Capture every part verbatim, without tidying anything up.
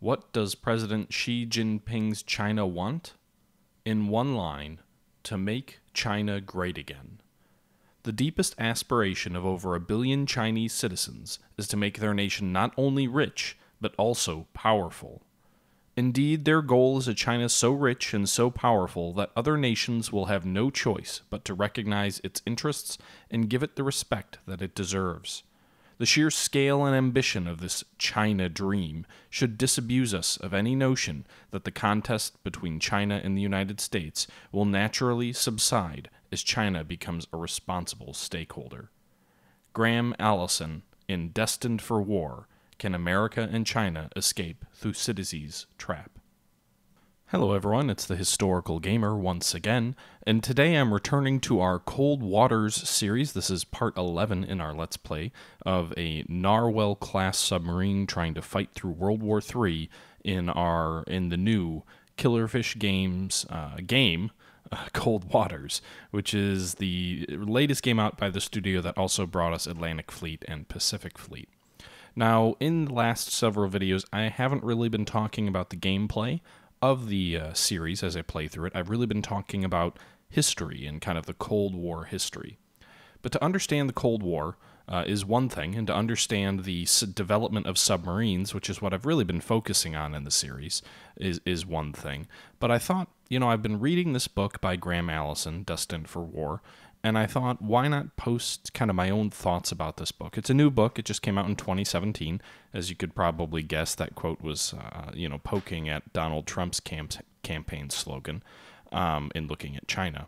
What does President Xi Jinping's China want? In one line, to make China great again. The deepest aspiration of over a billion Chinese citizens is to make their nation not only rich, but also powerful. Indeed, their goal is a China so rich and so powerful that other nations will have no choice but to recognize its interests and give it the respect that it deserves. The sheer scale and ambition of this China dream should disabuse us of any notion that the contest between China and the United States will naturally subside as China becomes a responsible stakeholder. Graham Allison, in Destined for War, Can America and China Escape Thucydides' Trap? Hello everyone, it's The Historical Gamer once again, and today I'm returning to our Cold Waters series. This is part eleven in our Let's Play of a Narwhal-class submarine trying to fight through World War Three in, our, in the new Killerfish Games uh, game, Cold Waters, which is the latest game out by the studio that also brought us Atlantic Fleet and Pacific Fleet. Now, in the last several videos, I haven't really been talking about the gameplay of the uh, series as I play through it. I've really been talking about history and kind of the Cold War history. But to understand the Cold War uh, is one thing, and to understand the s development of submarines, which is what I've really been focusing on in the series, is, is one thing. But I thought, you know, I've been reading this book by Graham Allison, Destined for War, and I thought, why not post kind of my own thoughts about this book? It's a new book. It just came out in twenty seventeen. As you could probably guess, that quote was, uh, you know, poking at Donald Trump's camp campaign slogan um, in looking at China.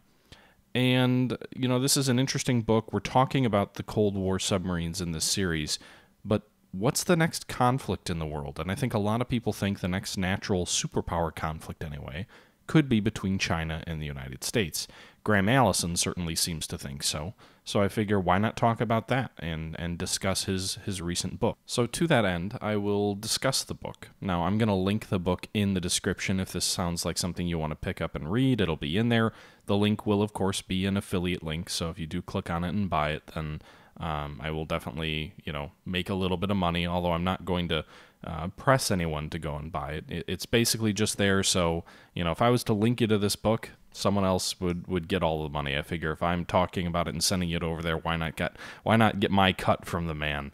And, you know, this is an interesting book. We're talking about the Cold War submarines in this series, but what's the next conflict in the world? And I think a lot of people think the next natural superpower conflict, anyway, could be between China and the United States. Graham Allison certainly seems to think so, so I figure why not talk about that and, and discuss his, his recent book. So to that end, I will discuss the book. Now, I'm going to link the book in the description if this sounds like something you want to pick up and read. It'll be in there. The link will, of course, be an affiliate link, so if you do click on it and buy it, then um, I will definitely, you know, make a little bit of money, although I'm not going to Uh, press anyone to go and buy it. it. It's basically just there, so, you know, if I was to link you to this book, someone else would, would get all the money. I figure if I'm talking about it and sending it over there, why not get, why not get my cut from the man?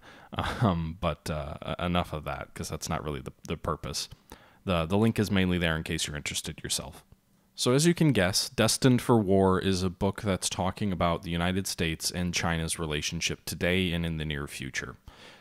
Um, but uh, enough of that, because that's not really the, the purpose. The, the link is mainly there in case you're interested yourself. So as you can guess, Destined for War is a book that's talking about the United States and China's relationship today and in the near future.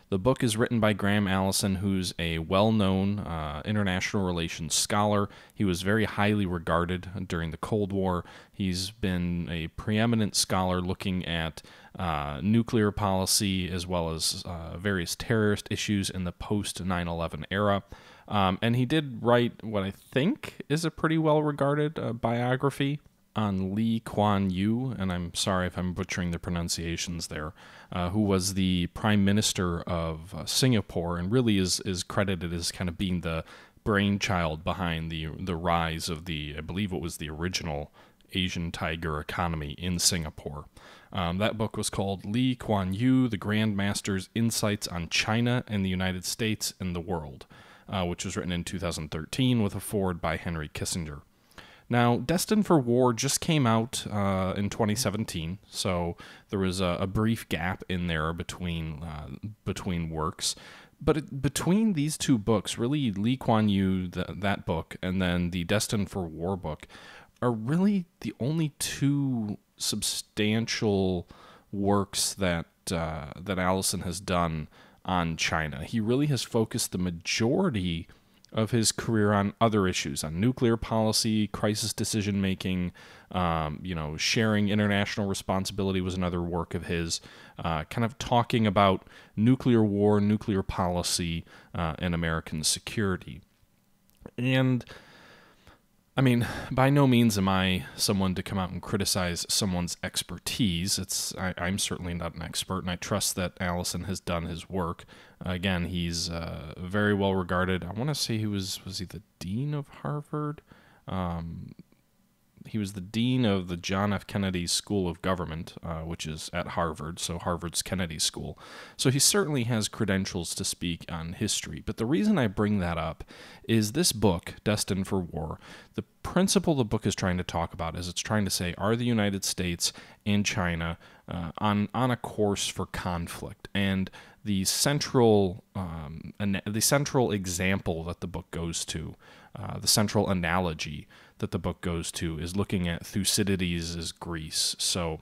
The book is written by Graham Allison, who's a well-known uh, international relations scholar. He was very highly regarded during the Cold War. He's been a preeminent scholar looking at uh, nuclear policy as well as uh, various terrorist issues in the post nine eleven era. Um, and he did write what I think is a pretty well-regarded uh, biography on Lee Kuan Yew, and I'm sorry if I'm butchering the pronunciations there, uh, who was the Prime Minister of uh, Singapore and really is, is credited as kind of being the brainchild behind the, the rise of the, I believe it was the original Asian tiger economy in Singapore. Um, that book was called Lee Kuan Yew, The Grand Master's Insights on China and the United States and the World, uh, which was written in two thousand thirteen with a foreword by Henry Kissinger. Now, Destined for War just came out uh, in twenty seventeen, so there was a, a brief gap in there between uh, between works. But it, between these two books, really Lee Kuan Yew, the, that book, and then the Destined for War book, are really the only two substantial works that uh, that Allison has done on China. He really has focused the majority of his career on other issues, on nuclear policy, crisis decision-making, um, you know, sharing international responsibility was another work of his, uh, kind of talking about nuclear war, nuclear policy, uh, and American security. And, I mean, by no means am I someone to come out and criticize someone's expertise. It's I, I'm certainly not an expert, and I trust that Allison has done his work. Again, he's uh, very well regarded. I want to say he was was he the dean of Harvard? Um, he was the dean of the John F. Kennedy School of Government, uh, which is at Harvard, so Harvard's Kennedy School. So he certainly has credentials to speak on history. But the reason I bring that up is this book, Destined for War, the principle the book is trying to talk about is it's trying to say, are the United States and China uh, on, on a course for conflict? And the central, um, the central example that the book goes to, uh, the central analogy that the book goes to is looking at Thucydides' Greece. So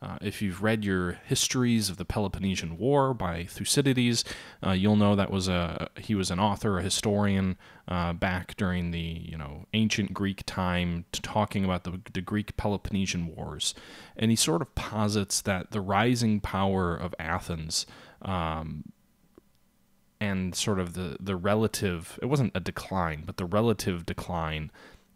uh, if you've read your Histories of the Peloponnesian War by Thucydides, uh, you'll know that was a he was an author, a historian uh, back during the you know ancient Greek time, talking about the, the Greek Peloponnesian Wars, and he sort of posits that the rising power of Athens. Um, and sort of the, the relative, it wasn't a decline, but the relative decline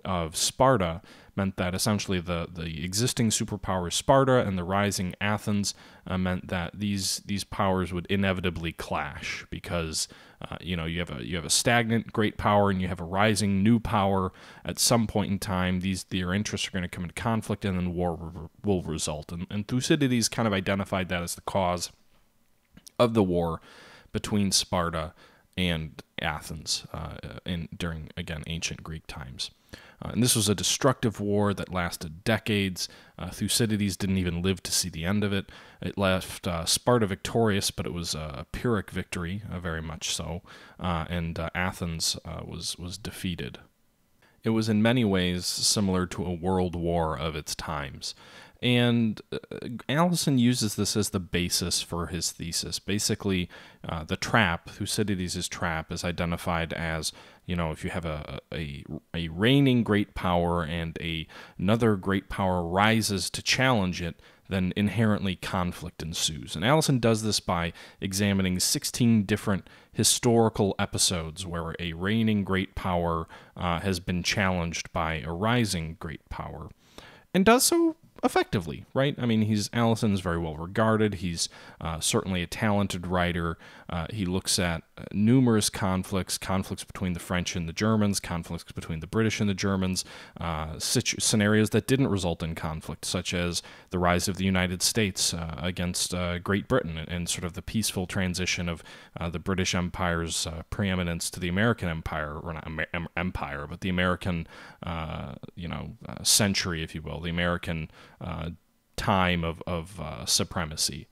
of Sparta meant that essentially the, the existing superpower Sparta and the rising Athens uh, meant that these these powers would inevitably clash because uh, you know you have a you have a stagnant great power and you have a rising new power. At some point in time, these their interests are going to come into conflict, and then war re will result. And, and Thucydides kind of identified that as the cause of the war between Sparta and Athens uh, in during again ancient Greek times. Uh, and this was a destructive war that lasted decades. Uh, Thucydides didn't even live to see the end of it. It left uh, Sparta victorious, but it was a Pyrrhic victory, uh, very much so, uh, and uh, Athens uh, was, was defeated. It was in many ways similar to a world war of its times. And uh, Allison uses this as the basis for his thesis. Basically, uh, the trap, Thucydides' trap, is identified as, you know, if you have a, a, a reigning great power and a, another great power rises to challenge it, then inherently conflict ensues. And Allison does this by examining sixteen different historical episodes where a reigning great power uh, has been challenged by a rising great power, and does so effectively, right? I mean, he's Allison's very well regarded. He's uh, certainly a talented writer. Uh, he looks at numerous conflicts, conflicts between the French and the Germans, conflicts between the British and the Germans, uh, situ scenarios that didn't result in conflict, such as the rise of the United States uh, against uh, Great Britain and, and sort of the peaceful transition of uh, the British Empire's uh, preeminence to the American Empire, or not Amer Empire, but the American, uh, you know, uh, century, if you will, the American Uh, time of, of uh, supremacy.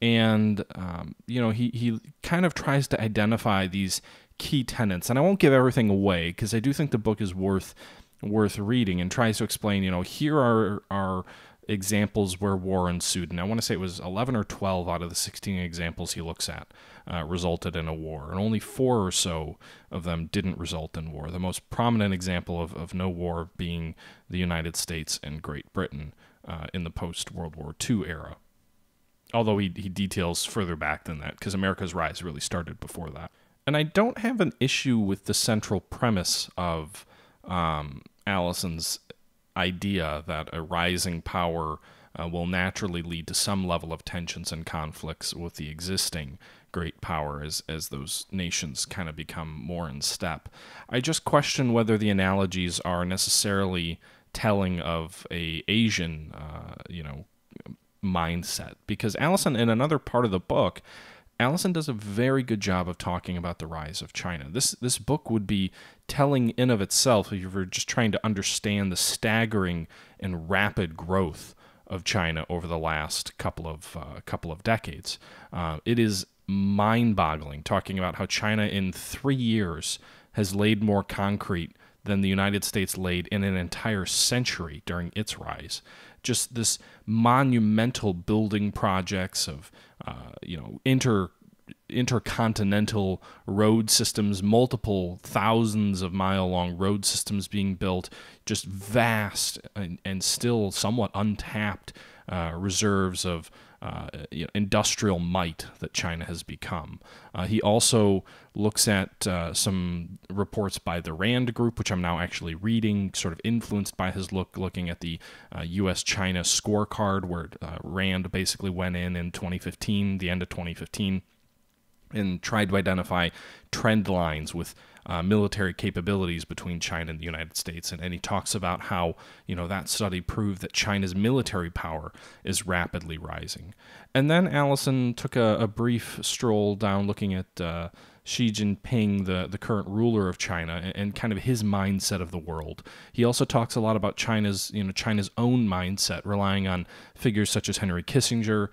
And, um, you know, he, he kind of tries to identify these key tenets. And I won't give everything away because I do think the book is worth worth reading and tries to explain, you know, here are, are examples where war ensued. And I want to say it was eleven or twelve out of the sixteen examples he looks at uh, resulted in a war. And only four or so of them didn't result in war. The most prominent example of, of no war being the United States and Great Britain. Uh, in the post-World War Two era. Although he, he details further back than that, because America's rise really started before that. And I don't have an issue with the central premise of um, Allison's idea that a rising power uh, will naturally lead to some level of tensions and conflicts with the existing great power as, as those nations kind of become more in step. I just question whether the analogies are necessarily telling of a Asian, uh, you know, mindset, because Allison, in another part of the book, Allison does a very good job of talking about the rise of China. This this book would be telling in of itself if you were just trying to understand the staggering and rapid growth of China over the last couple of uh, couple of decades. Uh, it is mind-boggling talking about how China in three years has laid more concrete than the United States laid in an entire century during its rise. Just this monumental building projects of, uh, you know, inter intercontinental road systems, multiple thousands of mile long road systems being built, just vast and, and still somewhat untapped uh, reserves of Uh, you know, industrial might that China has become. Uh, he also looks at uh, some reports by the RAND group, which I'm now actually reading, sort of influenced by his look, looking at the uh, U S China scorecard, where uh, RAND basically went in in twenty fifteen, the end of twenty fifteen, and tried to identify trend lines with uh, military capabilities between China and the United States. And, and he talks about how, you know, that study proved that China's military power is rapidly rising. And then Allison took a, a brief stroll down looking at uh, Xi Jinping, the, the current ruler of China, and, and kind of his mindset of the world. He also talks a lot about China's, you know, China's own mindset, relying on figures such as Henry Kissinger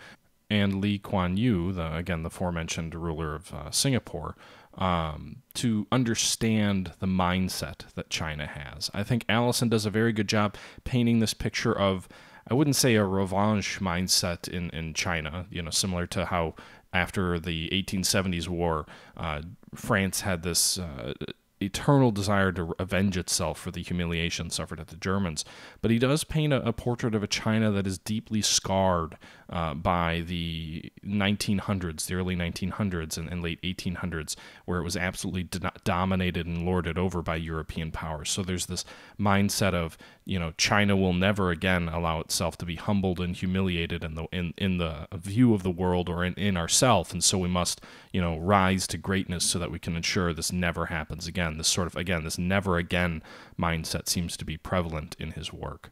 and Lee Kuan Yew, the, again, the aforementioned ruler of uh, Singapore, um, to understand the mindset that China has. I think Allison does a very good job painting this picture of, I wouldn't say a revanche mindset in, in China, you know, similar to how after the eighteen seventies war, uh, France had this uh, eternal desire to avenge itself for the humiliation suffered at the Germans. But he does paint a, a portrait of a China that is deeply scarred uh, by the nineteen hundreds, the early nineteen hundreds and, and late eighteen hundreds, where it was absolutely do dominated and lorded over by European powers. So there's this mindset of, you know, China will never again allow itself to be humbled and humiliated in the in, in the view of the world or in, in ourself. And so we must, you know, rise to greatness so that we can ensure this never happens again. This sort of, again, this never again mindset seems to be prevalent in his work.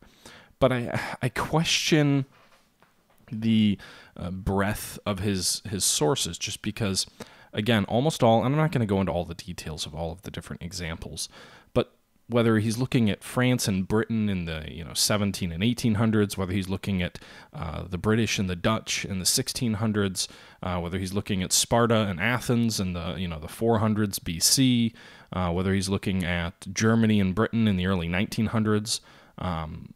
But I, I question the uh, breadth of his, his sources, just because, again, almost all, and I'm not going to go into all the details of all of the different examples, but whether he's looking at France and Britain in the, you know, seventeen and eighteen hundreds, whether he's looking at uh, the British and the Dutch in the sixteen hundreds, uh, whether he's looking at Sparta and Athens in the, you know, the four hundreds B C, uh, whether he's looking at Germany and Britain in the early nineteen hundreds, um,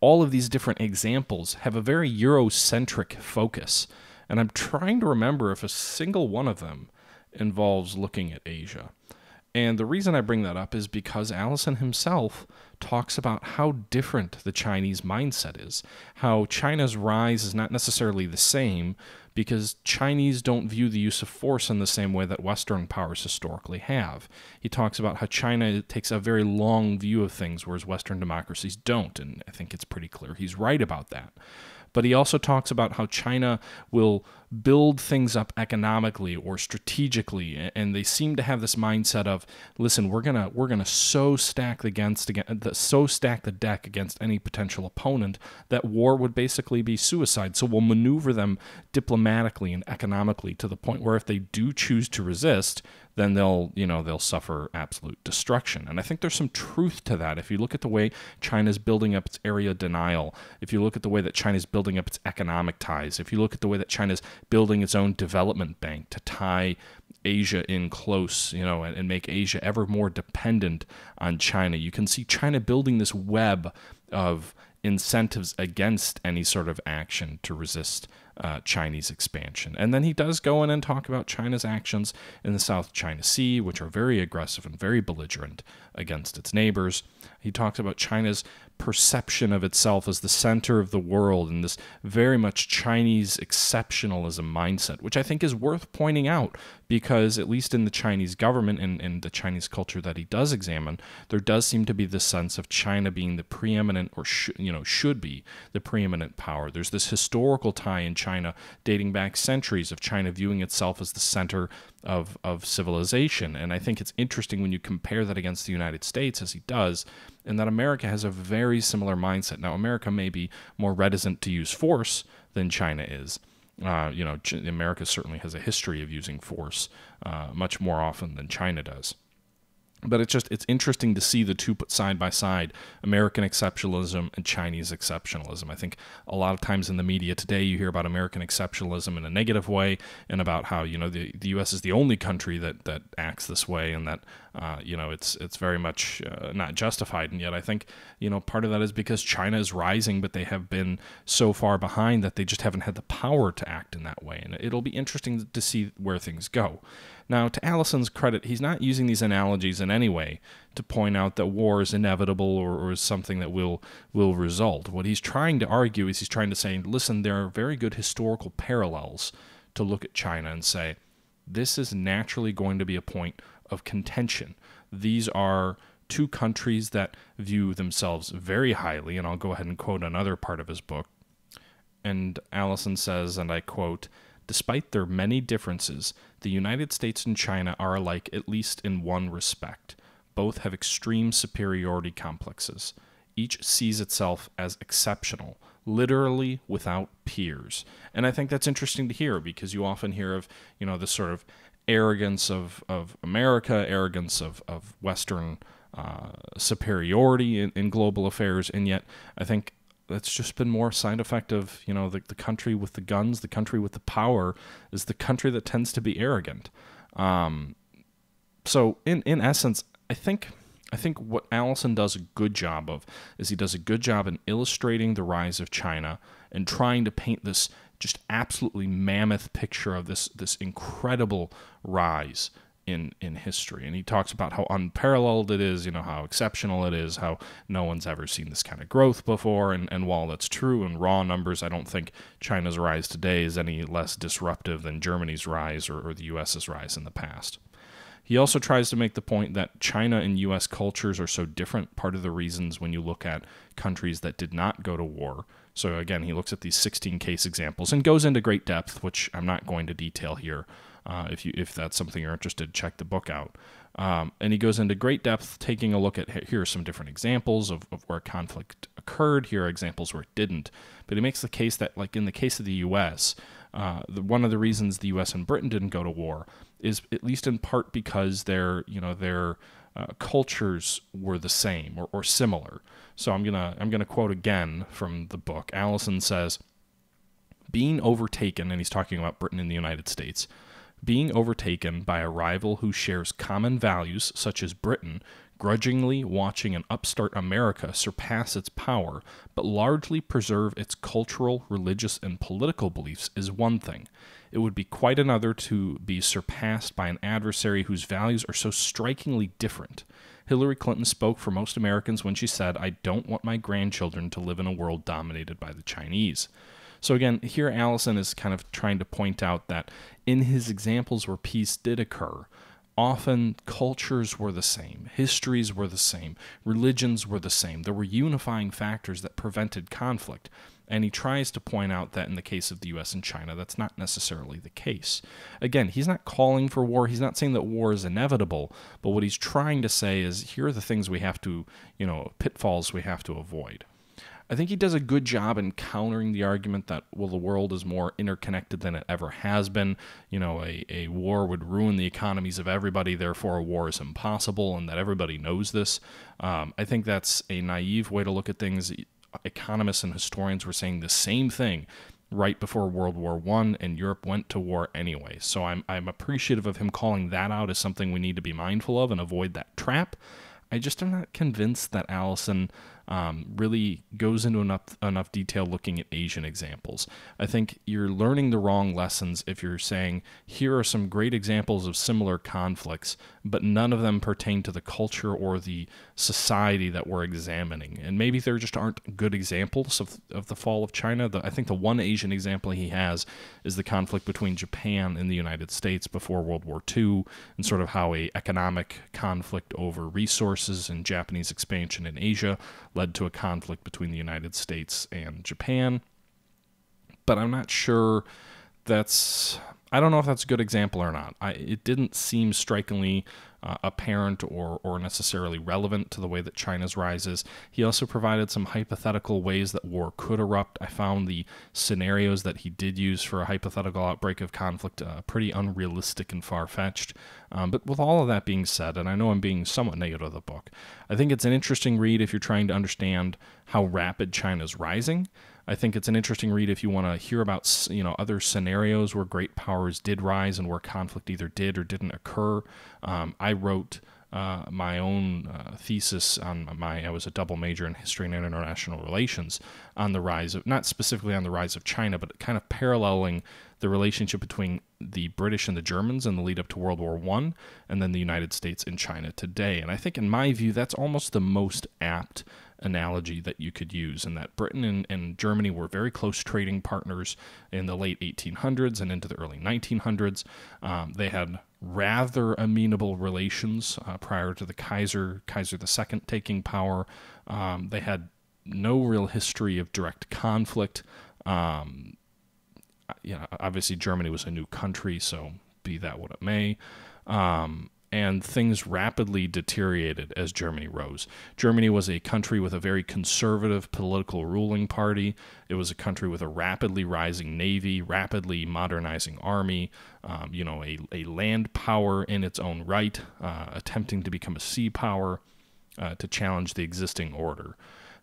all of these different examples have a very Eurocentric focus, and I'm trying to remember if a single one of them involves looking at Asia. And the reason I bring that up is because Allison himself talks about how different the Chinese mindset is, how China's rise is not necessarily the same, because Chinese don't view the use of force in the same way that Western powers historically have. He talks about how China takes a very long view of things, whereas Western democracies don't, and I think it's pretty clear he's right about that. But he also talks about how China will build things up economically or strategically, and they seem to have this mindset of, listen, we're gonna we're gonna so stack against so stack the deck against any potential opponent that war would basically be suicide. So we'll maneuver them diplomatically and economically to the point where if they do choose to resist, then they'll, you know, they'll suffer absolute destruction. And I think there's some truth to that. If you look at the way China's building up its area denial, if you look at the way that China's building up its economic ties, if you look at the way that China's building its own development bank to tie Asia in close, you know, and, and make Asia ever more dependent on China, you can see China building this web of incentives against any sort of action to resist Uh, Chinese expansion. And then he does go in and talk about China's actions in the South China Sea, which are very aggressive and very belligerent against its neighbors. He talks about China's perception of itself as the center of the world and this very much Chinese exceptionalism mindset, which I think is worth pointing out, because at least in the Chinese government and in the Chinese culture that he does examine, there does seem to be this sense of China being the preeminent, or sh you know, should be the preeminent power. There's this historical tie in China dating back centuries of China viewing itself as the center of, of civilization. And I think it's interesting when you compare that against the United States, as he does, and that America has a very similar mindset. Now, America may be more reticent to use force than China is. Uh, you know, Ch- America certainly has a history of using force uh, much more often than China does. But it's just, it's interesting to see the two put side by side, American exceptionalism and Chinese exceptionalism. I think a lot of times in the media today, you hear about American exceptionalism in a negative way, and about how, you know, the, the U S is the only country that, that acts this way, and that, uh, you know, it's, it's very much uh, not justified. And yet I think, you know, part of that is because China is rising, but they have been so far behind that they just haven't had the power to act in that way. And it'll be interesting to see where things go. Now, to Allison's credit, he's not using these analogies in any way to point out that war is inevitable or, or is something that will will result. What he's trying to argue is he's trying to say, listen, there are very good historical parallels to look at China and say, this is naturally going to be a point of contention. These are two countries that view themselves very highly, and I'll go ahead and quote another part of his book. And Allison says, and I quote, Despite their many differences, the United States and China are alike at least in one respect. Both have extreme superiority complexes. Each sees itself as exceptional, literally without peers. And I think that's interesting to hear, because you often hear of, you know, this sort of arrogance of, of America, arrogance of, of Western uh, superiority in, in global affairs, and yet I think that's just been more side effect of, you know, the, the country with the guns, the country with the power is the country that tends to be arrogant. Um, so in, in essence, I think... I think what Allison does a good job of is he does a good job in illustrating the rise of China and trying to paint this just absolutely mammoth picture of this this incredible rise in in history. And he talks about how unparalleled it is, you know, how exceptional it is, how no one's ever seen this kind of growth before. And, and while that's true in raw numbers, I don't think China's rise today is any less disruptive than Germany's rise or, or the U S's rise in the past. He also tries to make the point that China and U S cultures are so different, part of the reasons when you look at countries that did not go to war. So again, he looks at these sixteen case examples and goes into great depth, which I'm not going to detail here. Uh, if you if that's something you're interested, check the book out. Um, and he goes into great depth, taking a look at, here are some different examples of, of where conflict occurred, here are examples where it didn't. But he makes the case that, like in the case of the U S, Uh, the, one of the reasons the U S and Britain didn't go to war is at least in part because their, you know, their uh, cultures were the same or, or similar. So I'm gonna I'm gonna quote again from the book. Allison says, "Being overtaken," and he's talking about Britain and the United States, "being overtaken by a rival who shares common values, such as Britain, grudgingly watching an upstart America surpass its power, but largely preserve its cultural, religious, and political beliefs, is one thing. It would be quite another to be surpassed by an adversary whose values are so strikingly different. Hillary Clinton spoke for most Americans when she said, 'I don't want my grandchildren to live in a world dominated by the Chinese.'" So again, here Allison is kind of trying to point out that in his examples where peace did occur, often cultures were the same, histories were the same, religions were the same. There were unifying factors that prevented conflict. And he tries to point out that in the case of the U S and China, that's not necessarily the case. Again, he's not calling for war. He's not saying that war is inevitable. But what he's trying to say is, here are the things we have to, you know, pitfalls we have to avoid. I think he does a good job in countering the argument that, well, the world is more interconnected than it ever has been. You know, a, a war would ruin the economies of everybody, therefore a war is impossible, and that everybody knows this. Um, I think that's a naive way to look at things. Economists and historians were saying the same thing right before World War One, and Europe went to war anyway. So I'm, I'm appreciative of him calling that out as something we need to be mindful of and avoid that trap. I just am not convinced that Allison um, really goes into enough enough detail looking at Asian examples. I think you're learning the wrong lessons if you're saying, here are some great examples of similar conflicts, but none of them pertain to the culture or the society that we're examining. And maybe there just aren't good examples of, of the fall of China. The, I think the one Asian example he has is the conflict between Japan and the United States before World War Two, and sort of how an economic conflict over resources and Japanese expansion in Asia led to a conflict between the United States and Japan. But I'm not sure that's... I don't know if that's a good example or not. I, it didn't seem strikingly uh, apparent or, or necessarily relevant to the way that China's rises. He also provided some hypothetical ways that war could erupt. I found the scenarios that he did use for a hypothetical outbreak of conflict uh, pretty unrealistic and far-fetched. Um, but with all of that being said, and I know I'm being somewhat negative of the book, I think it's an interesting read if you're trying to understand how rapid China's rising. I think it's an interesting read if you want to hear about, you know, other scenarios where great powers did rise and where conflict either did or didn't occur. Um, I wrote uh, my own uh, thesis on my, I was a double major in history and international relations, on the rise of, not specifically on the rise of China, but kind of paralleling the relationship between the British and the Germans in the lead up to World War One, and then the United States and China today. And I think in my view, that's almost the most apt analogy that you could use, and that Britain and, and Germany were very close trading partners in the late eighteen hundreds and into the early nineteen hundreds. Um, they had rather amenable relations uh, prior to the Kaiser, Kaiser the Second taking power. Um, they had no real history of direct conflict. Um, you know, obviously Germany was a new country, so be that what it may. Um, and things rapidly deteriorated as Germany rose. Germany was a country with a very conservative political ruling party. It was a country with a rapidly rising navy, rapidly modernizing army, um, you know, a, a land power in its own right, uh, attempting to become a sea power uh, to challenge the existing order.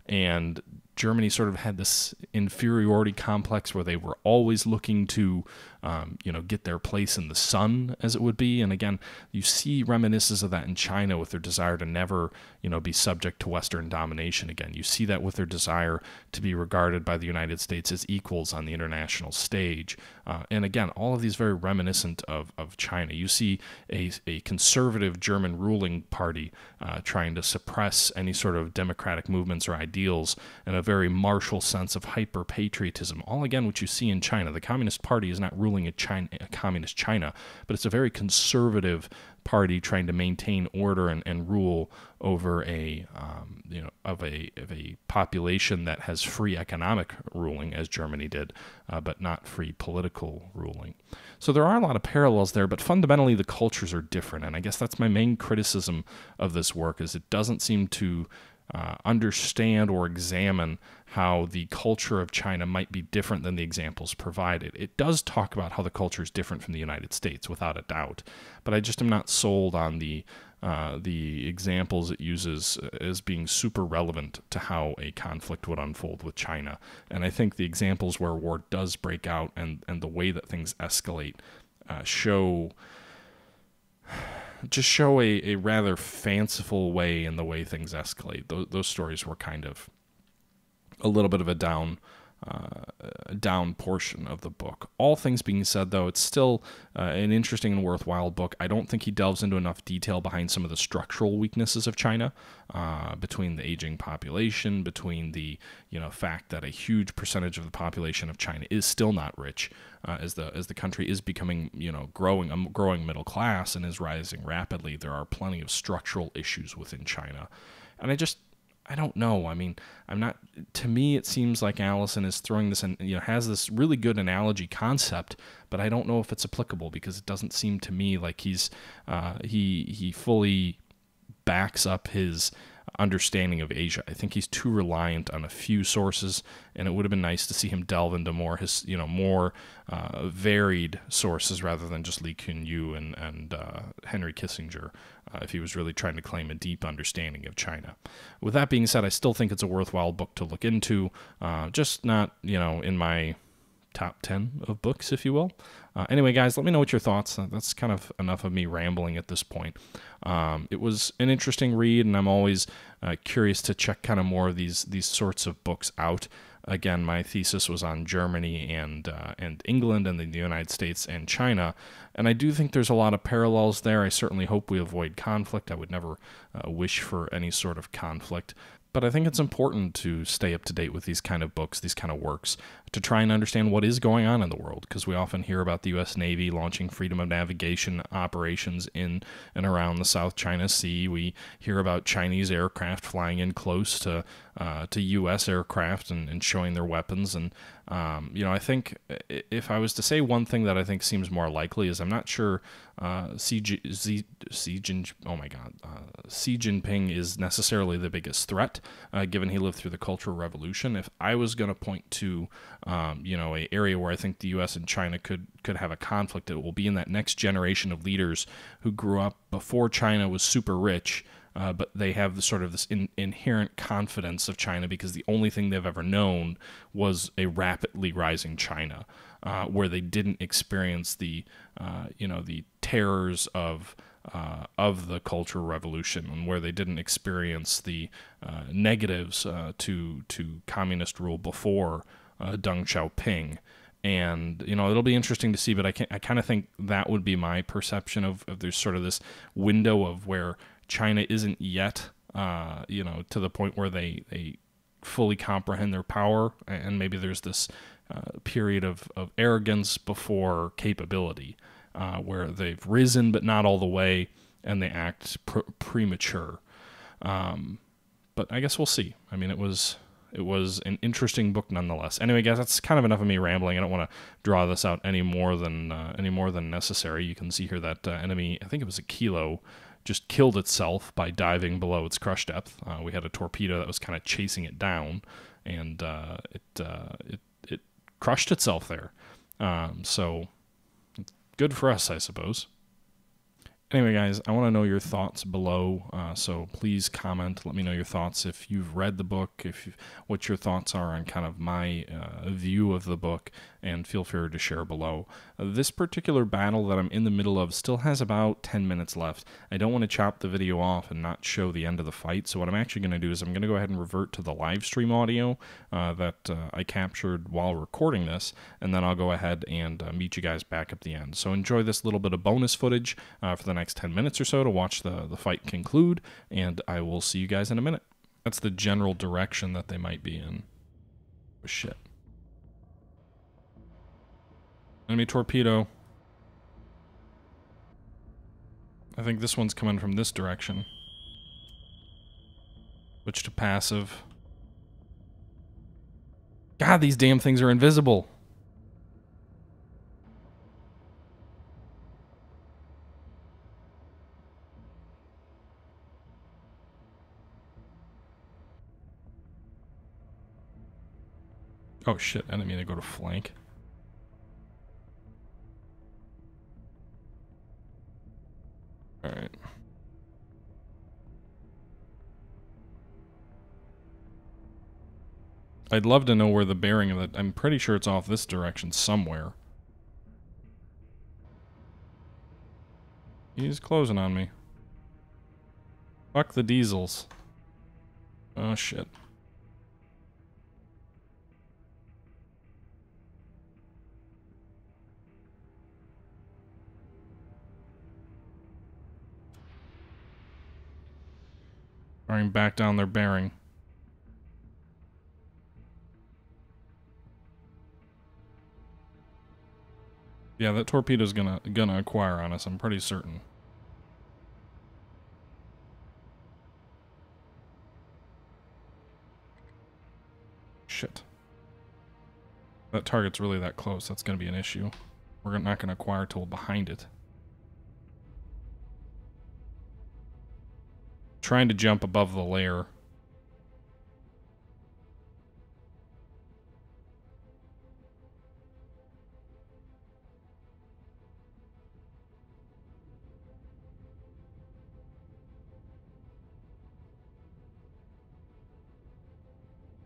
And Germany sort of had this inferiority complex where they were always looking to, um, you know, get their place in the sun, as it would be. And again, you see reminiscences of that in China with their desire to never, you know, be subject to Western domination again. You see that with their desire to be regarded by the United States as equals on the international stage. Uh, and again, all of these very reminiscent of, of China. You see a, a conservative German ruling party uh, trying to suppress any sort of democratic movements or ideals, and a very martial sense of hyper-patriotism. All again, what you see in China. The Communist Party is not ruling a, China, a communist China, but it's a very conservative party trying to maintain order and, and rule over a um, you know of a of a population that has free economic ruling, as Germany did, uh, but not free political ruling. So there are a lot of parallels there, but fundamentally the cultures are different, and I guess that's my main criticism of this work, is it doesn't seem to Uh, understand or examine how the culture of China might be different than the examples provided. It does talk about how the culture is different from the United States, without a doubt, but I just am not sold on the uh, the examples it uses as being super relevant to how a conflict would unfold with China. And I think the examples where war does break out and, and the way that things escalate uh, show... just show a, a rather fanciful way in the way things escalate. Those, those stories were kind of a little bit of a down, uh, down portion of the book. All things being said, though, it's still uh, an interesting and worthwhile book. I don't think he delves into enough detail behind some of the structural weaknesses of China, uh, between the aging population, between the you know fact that a huge percentage of the population of China is still not rich. Uh, as the as the country is becoming, you know, growing a growing middle class and is rising rapidly, there are plenty of structural issues within China, and I just I don't know. I mean, I'm not. To me, it seems like Allison is throwing this, and you know, has this really good analogy concept, but I don't know if it's applicable because it doesn't seem to me like he's uh, he he fully backs up his understanding of Asia. I think he's too reliant on a few sources, and it would have been nice to see him delve into more his, you know, more uh, varied sources rather than just Lee Kuan Yew and and uh, Henry Kissinger, uh, if he was really trying to claim a deep understanding of China. With that being said, I still think it's a worthwhile book to look into, uh, just not, you know, in my top ten of books, if you will. Uh, anyway, guys, let me know what your thoughts. That's kind of enough of me rambling at this point. Um, it was an interesting read, and I'm always uh, curious to check kind of more of these these sorts of books out. Again, my thesis was on Germany and uh, and England and the United States and China, and I do think there's a lot of parallels there. I certainly hope we avoid conflict. I would never uh, wish for any sort of conflict. But I think it's important to stay up to date with these kind of books, these kind of works, to try and understand what is going on in the world, because we often hear about the U S Navy launching freedom of navigation operations in and around the South China Sea. We hear about Chinese aircraft flying in close to uh, to U S aircraft and, and showing their weapons. And, um, you know, I think if I was to say one thing that I think seems more likely is I'm not sure uh, Xi, Xi, Xi, Jin, oh my God, uh, Xi Jinping is necessarily the biggest threat, uh, given he lived through the Cultural Revolution. If I was going to point to Um, you know, an area where I think the U S and China could could have a conflict, it will be in that next generation of leaders who grew up before China was super rich, uh, but they have the sort of this in, inherent confidence of China because the only thing they've ever known was a rapidly rising China, uh, where they didn't experience the uh, you know the terrors of Uh, of the Cultural Revolution, and where they didn't experience the uh, negatives uh, to to communist rule before uh, Deng Xiaoping. And you know, it'll be interesting to see, but I can I kind of think that would be my perception of, of there's sort of this window of where China isn't yet uh, you know to the point where they they fully comprehend their power, and maybe there's this uh, period of of arrogance before capability. Uh, where they've risen, but not all the way, and they act pr premature. Um, but I guess we'll see. I mean, it was It was an interesting book nonetheless. Anyway, guys, that's kind of enough of me rambling. I don't want to draw this out any more than uh, any more than necessary. You can see here that uh, enemy, I think it was a kilo, just killed itself by diving below its crush depth. Uh, we had a torpedo that was kind of chasing it down, and uh, it, uh, it it crushed itself there. Um, so good for us, I suppose. Anyway, guys, I want to know your thoughts below, uh, so please comment. Let me know your thoughts if you've read the book, if you've, what your thoughts are on kind of my uh, view of the book, and feel free to share below. Uh, this particular battle that I'm in the middle of still has about ten minutes left. I don't want to chop the video off and not show the end of the fight, so what I'm actually going to do is I'm going to go ahead and revert to the live stream audio uh, that uh, I captured while recording this, and then I'll go ahead and uh, meet you guys back at the end. So enjoy this little bit of bonus footage uh, for the next ten minutes or so to watch the, the fight conclude, and I will see you guys in a minute. That's the general direction that they might be in. Oh, shit. Enemy torpedo. I think this one's coming from this direction. Switch to passive. God, these damn things are invisible. Oh shit, I didn't mean to go to flank. Alright. I'd love to know where the bearing of it. I'm pretty sure it's off this direction somewhere. He's closing on me. Fuck the diesels. Oh shit. Firing back down their bearing. Yeah, that torpedo's gonna gonna acquire on us, I'm pretty certain. Shit. That target's really that close, that's gonna be an issue. We're not gonna acquire till behind it. Trying to jump above the layer.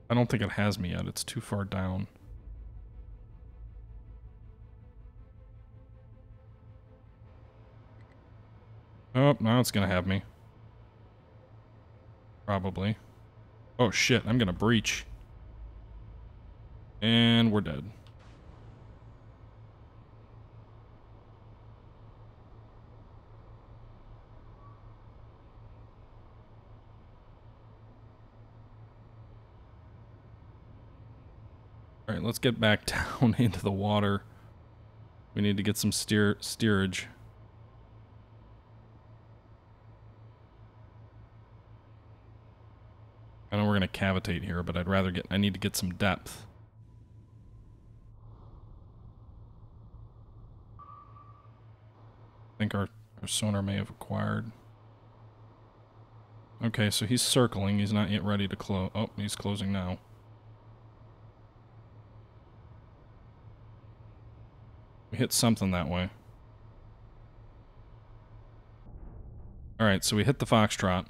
I don't think it has me yet, it's too far down. Oh, now it's gonna have me. Probably. Oh shit, I'm gonna breach. And we're dead. Alright, let's get back down into the water. We need to get some steer steerage. I know we're gonna cavitate here, but I'd rather get, I need to get some depth. I think our, our sonar may have acquired. Okay, so he's circling, he's not yet ready to close. Oh, he's closing now. We hit something that way. Alright, so we hit the Foxtrot.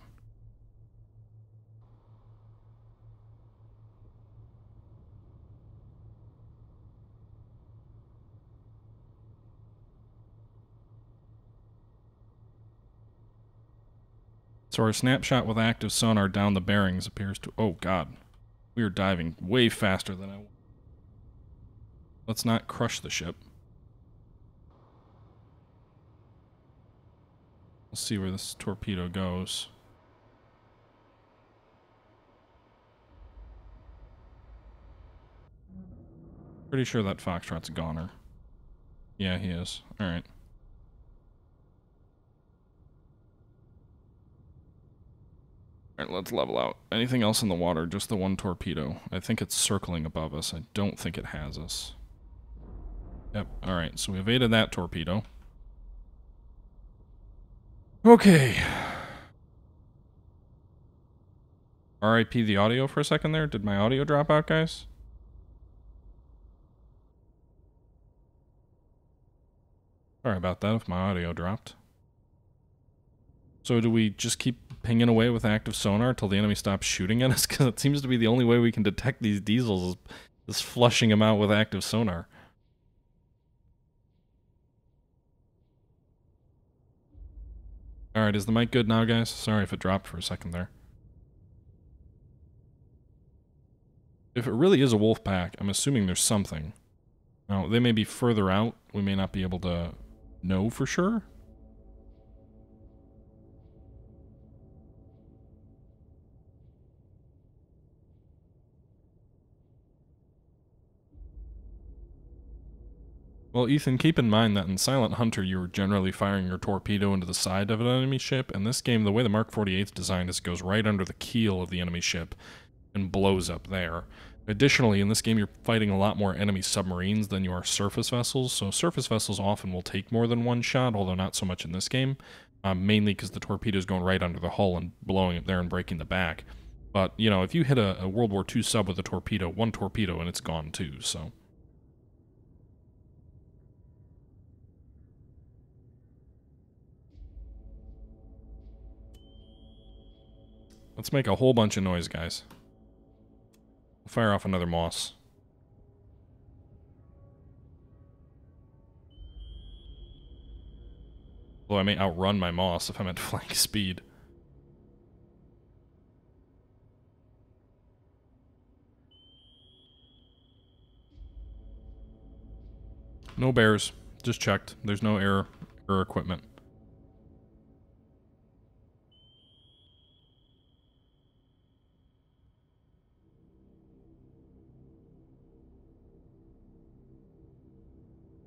So our snapshot with active sonar down the bearings appears to... Oh, God. We are diving way faster than I... Let's not crush the ship. We'll see where this torpedo goes. Pretty sure that Foxtrot's a goner. Yeah, he is. All right. All right, let's level out. Anything else in the water? Just the one torpedo. I think it's circling above us. I don't think it has us. Yep, all right, so we evaded that torpedo. Okay. R I P the audio for a second there. Did my audio drop out, guys? Sorry about that if my audio dropped. So do we just keep pinging away with active sonar till the enemy stops shooting at us? Because it seems to be the only way we can detect these diesels is flushing them out with active sonar. Alright, is the mic good now, guys? Sorry if it dropped for a second there. If it really is a wolf pack, I'm assuming there's something. Now, they may be further out. We may not be able to know for sure. Well, Ethan, keep in mind that in Silent Hunter, you were generally firing your torpedo into the side of an enemy ship. In this game, the way the Mark forty-eight's designed is it goes right under the keel of the enemy ship and blows up there. Additionally, in this game, you're fighting a lot more enemy submarines than you are surface vessels, so surface vessels often will take more than one shot, although not so much in this game, um, mainly because the torpedo is going right under the hull and blowing up there and breaking the back. But, you know, if you hit a, a World War Two sub with a torpedo, one torpedo and it's gone too, so... Let's make a whole bunch of noise, guys. We'll fire off another Moss. Although I may outrun my Moss if I'm at flank speed. No bears. Just checked. There's no error, error equipment.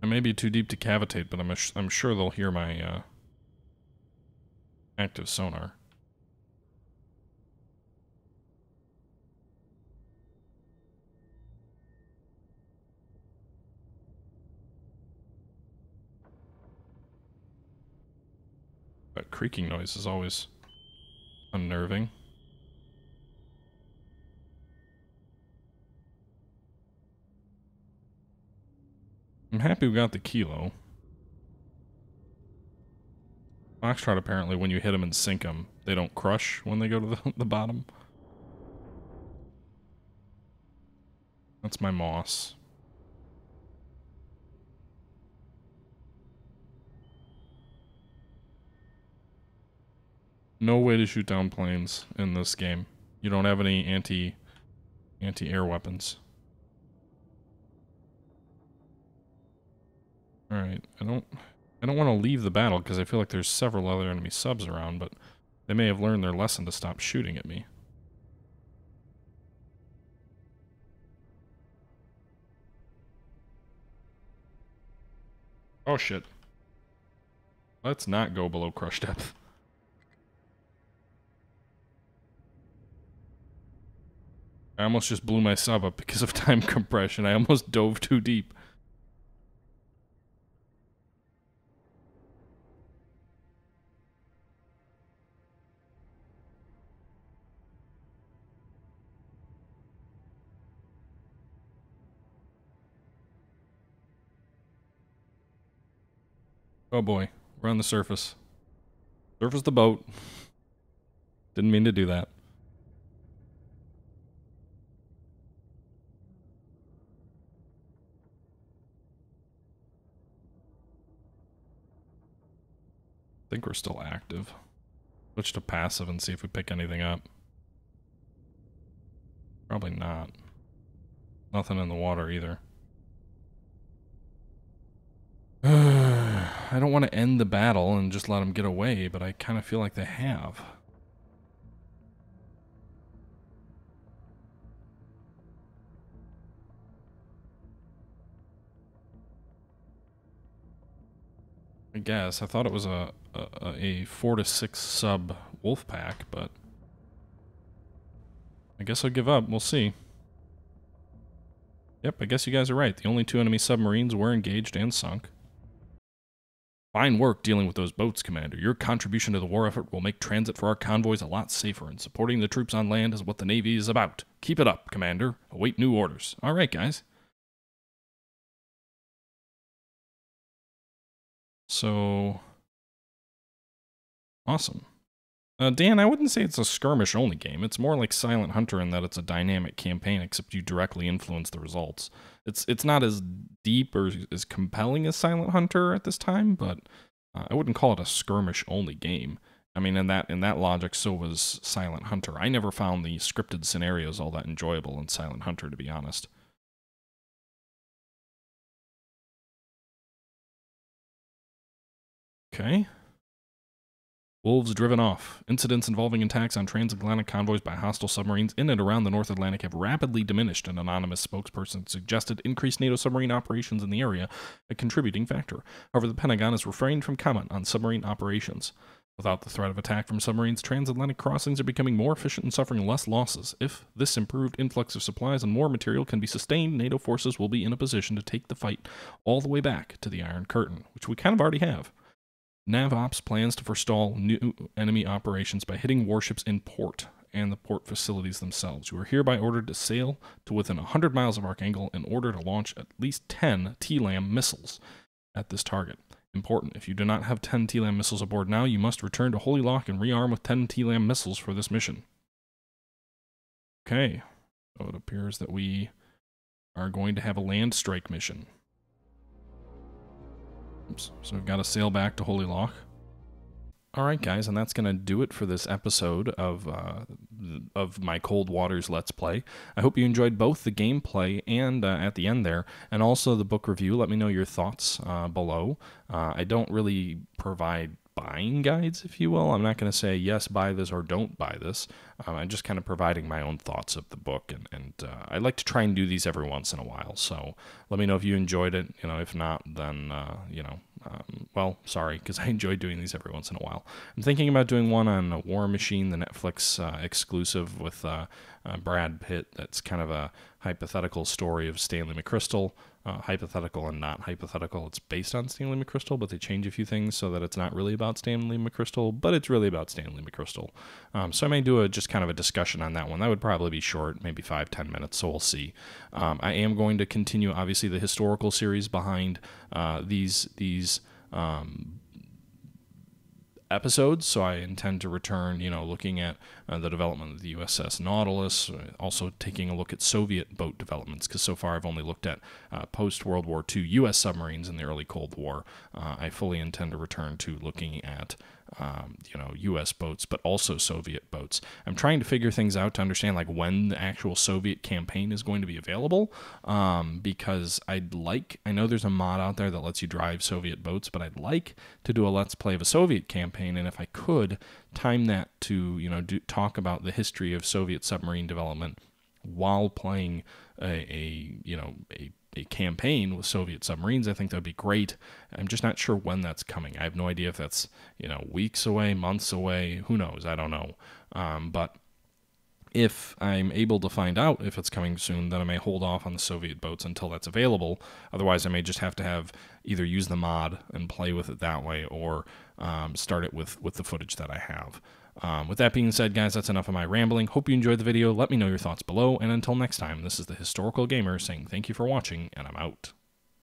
I may be too deep to cavitate, but I'm, I'm sure they'll hear my uh, active sonar. That creaking noise is always unnerving. I'm happy we got the kilo. Foxtrot, apparently, when you hit them and sink them, they don't crush when they go to the, the bottom. That's my Moss. No way to shoot down planes in this game. You don't have any anti, anti-air weapons. Alright, I don't I don't want to leave the battle because I feel like there's several other enemy subs around, but they may have learned their lesson to stop shooting at me. Oh shit. Let's not go below crush depth. I almost just blew my sub up because of time compression. I almost dove too deep. Oh boy, we're on the surface. Surface the boat. Didn't mean to do that. I think we're still active. Switch to passive and see if we pick anything up. Probably not. Nothing in the water either. I don't want to end the battle and just let them get away, but I kind of feel like they have. I guess. I thought it was a, a, a four to six sub wolf pack, but guess I'll give up. We'll see. Yep, I guess you guys are right. The only two enemy submarines were engaged and sunk. Fine work dealing with those boats, Commander. Your contribution to the war effort will make transit for our convoys a lot safer, and supporting the troops on land is what the Navy is about. Keep it up, Commander. Await new orders. All right, guys. So... awesome. Uh, Dan, I wouldn't say it's a skirmish-only game. It's more like Silent Hunter in that it's a dynamic campaign, except you directly influence the results. It's it's not as deep or as compelling as Silent Hunter at this time, but uh, I wouldn't call it a skirmish-only game. I mean, in that in that logic, so was Silent Hunter. I never found the scripted scenarios all that enjoyable in Silent Hunter, to be honest. Okay. Wolves driven off. Incidents involving attacks on transatlantic convoys by hostile submarines in and around the North Atlantic have rapidly diminished. An anonymous spokesperson suggested increased NATO submarine operations in the area, a contributing factor. However, the Pentagon has refrained from comment on submarine operations. Without the threat of attack from submarines, transatlantic crossings are becoming more efficient and suffering less losses. If this improved influx of supplies and war material can be sustained, NATO forces will be in a position to take the fight all the way back to the Iron Curtain, which we kind of already have. NavOps plans to forestall new enemy operations by hitting warships in port and the port facilities themselves. You are hereby ordered to sail to within one hundred miles of Archangel in order to launch at least ten T LAM missiles at this target. Important, if you do not have ten T LAM missiles aboard now, you must return to Holy Loch and rearm with ten T LAM missiles for this mission. Okay, so it appears that we are going to have a land strike mission. Oops. So we've got to sail back to Holy Loch. Alright guys, and that's going to do it for this episode of uh, of my Cold Waters Let's Play. I hope you enjoyed both the gameplay and uh, at the end there, and also the book review. Let me know your thoughts uh, below. Uh, I don't really provide buying guides, if you will. I'm not going to say, yes, buy this or don't buy this. Um, I'm just kind of providing my own thoughts of the book, and, and uh, I like to try and do these every once in a while, so let me know if you enjoyed it. You know, if not, then, uh, you know, um, well, sorry, because I enjoy doing these every once in a while. I'm thinking about doing one on a War Machine, the Netflix uh, exclusive with uh, uh, Brad Pitt. That's kind of a hypothetical story of Stanley McChrystal. Uh, hypothetical and not hypothetical. It's based on Stanley McChrystal, but they change a few things so that it's not really about Stanley McChrystal, but it's really about Stanley McChrystal. Um, so I may do a just kind of a discussion on that one. That would probably be short, maybe five, ten minutes, so we'll see. Um, I am going to continue, obviously, the historical series behind uh, these these um, episodes, so I intend to return, you know, looking at uh, the development of the U S S Nautilus, also taking a look at Soviet boat developments, because so far I've only looked at uh, post-World War Two U S submarines in the early Cold War. Uh, I fully intend to return to looking at Um, you know, U S boats, but also Soviet boats. I'm trying to figure things out to understand, like, when the actual Soviet campaign is going to be available, um, because I'd like, I know there's a mod out there that lets you drive Soviet boats, but I'd like to do a Let's Play of a Soviet campaign, and if I could, time that to, you know, do, talk about the history of Soviet submarine development while playing a, a you know, a a campaign with Soviet submarines. I think that'd be great. I'm just not sure when that's coming. I have no idea if that's, you know, weeks away, months away, who knows? I don't know. Um, but if I'm able to find out if it's coming soon, then I may hold off on the Soviet boats until that's available. Otherwise, I may just have to have either use the mod and play with it that way, or um, start it with, with the footage that I have. Um, with that being said, guys, that's enough of my rambling. Hope you enjoyed the video. Let me know your thoughts below, and until next time, this is The Historical Gamer saying thank you for watching, and I'm out.